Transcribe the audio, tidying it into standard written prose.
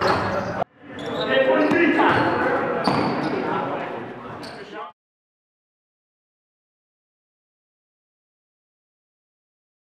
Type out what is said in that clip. That's the ref.